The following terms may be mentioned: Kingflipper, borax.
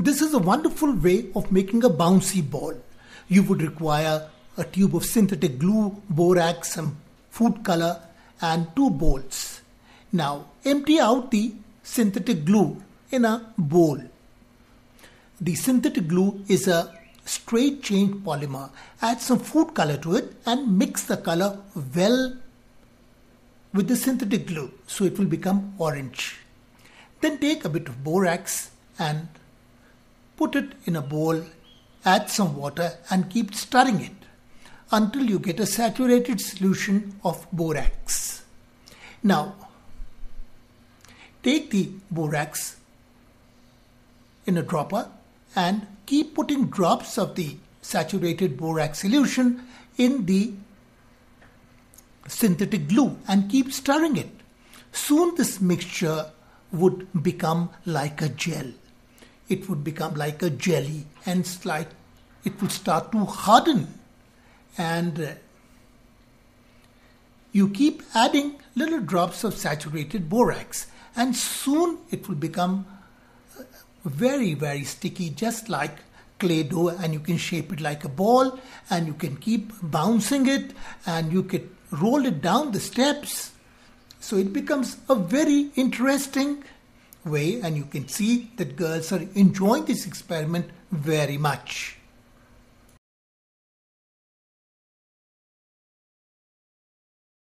This is a wonderful way of making a bouncy ball. You would require a tube of synthetic glue, borax, some food color and two bolts. Now empty out the synthetic glue in a bowl. The synthetic glue is a straight chain polymer. Add some food color to it and mix the color well with the synthetic glue so it will become orange. Then take a bit of borax and put it in a bowl, add some water and keep stirring it until you get a saturated solution of borax. Now take the borax in a dropper and keep putting drops of the saturated borax solution in the synthetic glue and keep stirring it. Soon this mixture would become like a gel. It would become like a jelly and it would start to harden, and you keep adding little drops of saturated borax and soon it will become very, very sticky, just like clay dough, and you can shape it like a ball and you can keep bouncing it and you can roll it down the steps. So it becomes a very interesting way, and you can see that girls are enjoying this experiment very much.